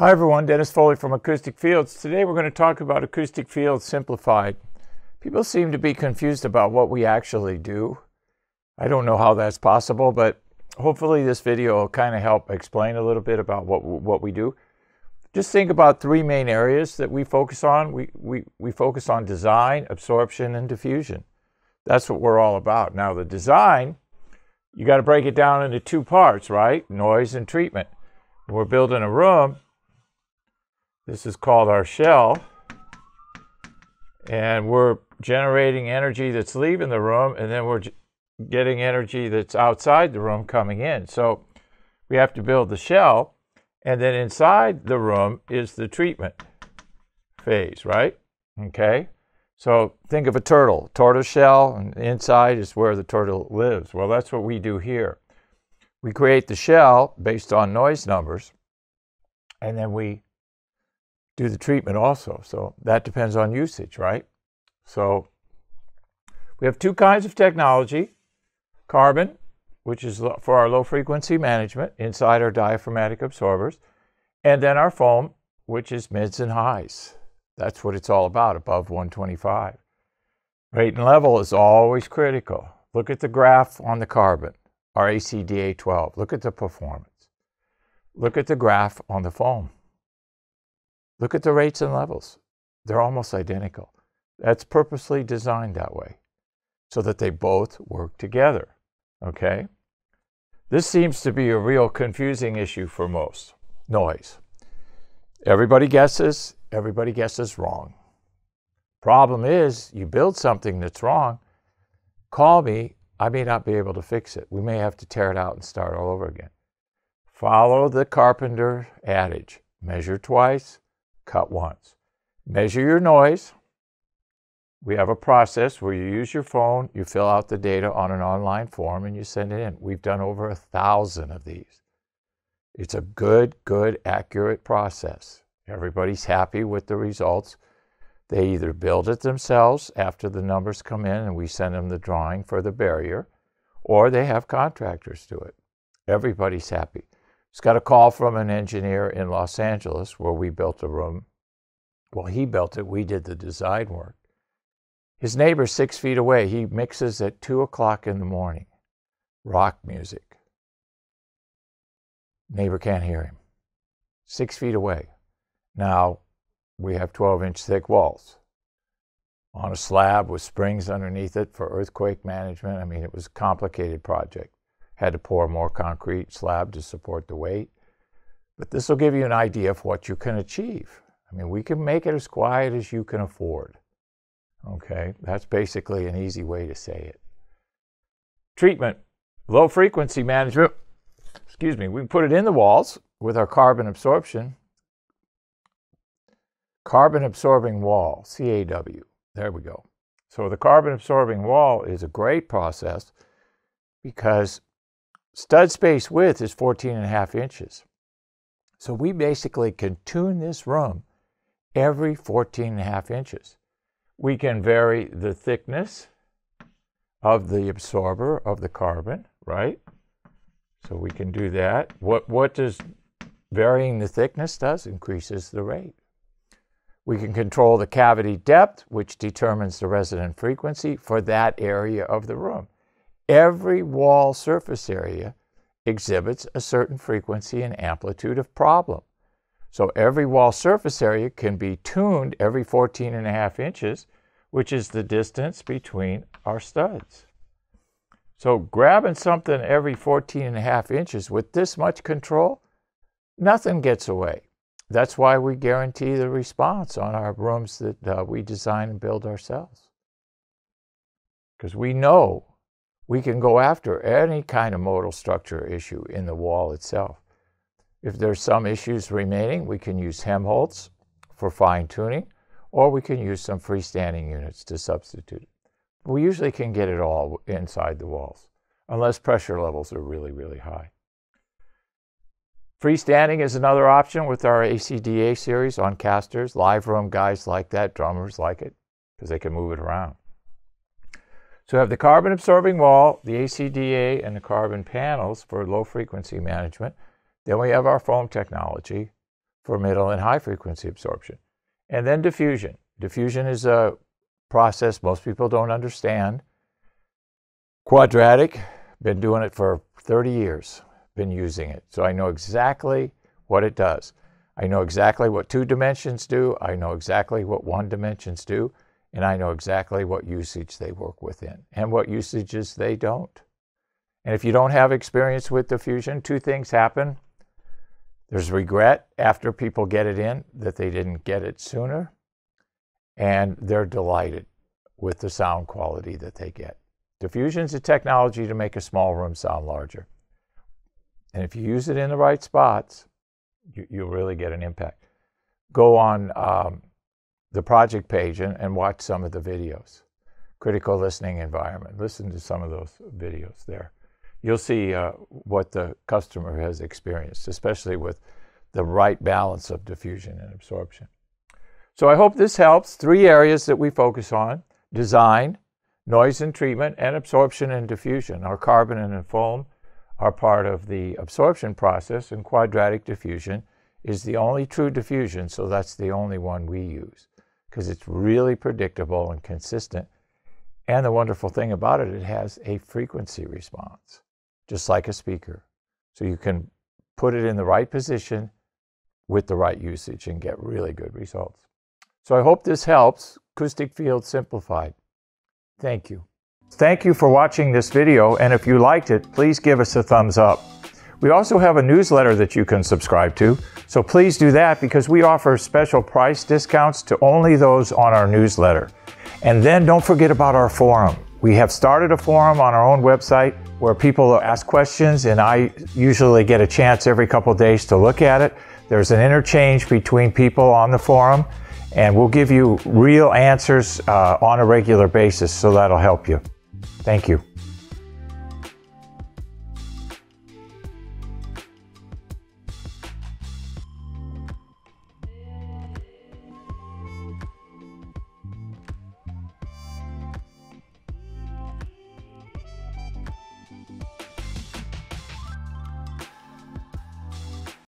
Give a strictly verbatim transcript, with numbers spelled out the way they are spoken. Hi everyone, Dennis Foley from Acoustic Fields. Today we're going to talk about acoustic fields simplified. People seem to be confused about what we actually do. I don't know how that's possible, but hopefully this video will kind of help explain a little bit about what, what we do. Just think about three main areas that we focus on. We, we, we focus on design, absorption, and diffusion. That's what we're all about. Now the design, you got to break it down into two parts, right? Noise and treatment. When we're building a room, this is called our shell, and we're generating energy that's leaving the room, and then we're getting energy that's outside the room coming in. So we have to build the shell, and then inside the room is the treatment phase, right? Okay, so think of a turtle, tortoise shell, and inside is where the turtle lives. Well, that's what we do here. We create the shell based on noise numbers, and then we do the treatment also. So that depends on usage, right? So we have two kinds of technology: carbon, which is for our low frequency management inside our diaphragmatic absorbers, and then our foam, which is mids and highs. That's what it's all about, above one twenty-five. Rate and level is always critical. Look at the graph on the carbon, our A C D A twelve. Look at the performance. Look at the graph on the foam. Look at the rates and levels. They're almost identical. That's purposely designed that way so that they both work together, okay? This seems to be a real confusing issue for most. Noise. Everybody guesses, everybody guesses wrong. Problem is, you build something that's wrong, call me, I may not be able to fix it. We may have to tear it out and start all over again. Follow the carpenter adage, measure twice, cut once. Measure your noise. We have a process where you use your phone, you fill out the data on an online form, and you send it in. We've done over a thousand of these. It's a good, good, accurate process. Everybody's happy with the results. They either build it themselves after the numbers come in and we send them the drawing for the barrier, or they have contractors do it. Everybody's happy. Just got a call from an engineer in Los Angeles where we built a room. Well, he built it, we did the design work. His neighbor's six feet away. He mixes at two o'clock in the morning, rock music. Neighbor can't hear him, six feet away. Now we have twelve inch thick walls on a slab with springs underneath it for earthquake management. I mean, it was a complicated project. Had to pour more concrete slab to support the weight. But this will give you an idea of what you can achieve. I mean, we can make it as quiet as you can afford. Okay, that's basically an easy way to say it. Treatment, low frequency management. Excuse me, we can put it in the walls with our carbon absorption. Carbon absorbing wall, C A W, there we go. So the carbon absorbing wall is a great process because stud space width is fourteen and a half inches. So we basically can tune this room every fourteen and a half inches. We can vary the thickness of the absorber of the carbon, right? So we can do that. What, what does varying the thickness does? Increases the rate. We can control the cavity depth, which determines the resonant frequency for that area of the room. Every wall surface area exhibits a certain frequency and amplitude of problem. So every wall surface area can be tuned every fourteen and a half inches, which is the distance between our studs. So grabbing something every fourteen and a half inches with this much control, nothing gets away. That's why we guarantee the response on our rooms that uh, we design and build ourselves. Because we know we can go after any kind of modal structure issue in the wall itself. If there's some issues remaining, we can use Helmholtz for fine tuning, or we can use some freestanding units to substitute. We usually can get it all inside the walls, unless pressure levels are really, really high. Freestanding is another option with our A C D A series on casters. Live room guys like that, drummers like it, because they can move it around. So we have the carbon absorbing wall, the A C D A, and the carbon panels for low frequency management. Then we have our foam technology, for middle and high frequency absorption. And then diffusion. Diffusion is a process most people don't understand. Quadratic, been doing it for thirty years, been using it. So I know exactly what it does. I know exactly what two dimensions do. I know exactly what one dimensions do. And I know exactly what usage they work within and what usages they don't. And if you don't have experience with diffusion, two things happen. There's regret after people get it in that they didn't get it sooner. And they're delighted with the sound quality that they get. Diffusion's a technology to make a small room sound larger. And if you use it in the right spots, you, you'll really get an impact. Go on um, the project page and, and watch some of the videos. Critical listening environment. Listen to some of those videos there. You'll see uh, what the customer has experienced, especially with the right balance of diffusion and absorption. So I hope this helps. Three areas that we focus on: design, noise and treatment, and absorption and diffusion. Our carbon and foam are part of the absorption process, and quadratic diffusion is the only true diffusion, so that's the only one we use because it's really predictable and consistent. And the wonderful thing about it, it has a frequency response, just like a speaker. So you can put it in the right position with the right usage and get really good results. So I hope this helps. Acoustic Fields Simplified. Thank you. Thank you for watching this video, and if you liked it, please give us a thumbs up. We also have a newsletter that you can subscribe to, so please do that because we offer special price discounts to only those on our newsletter. And then don't forget about our forum. We have started a forum on our own website where people ask questions, and I usually get a chance every couple of days to look at it. There's an interchange between people on the forum, and we'll give you real answers uh, on a regular basis, so that'll help you. Thank you.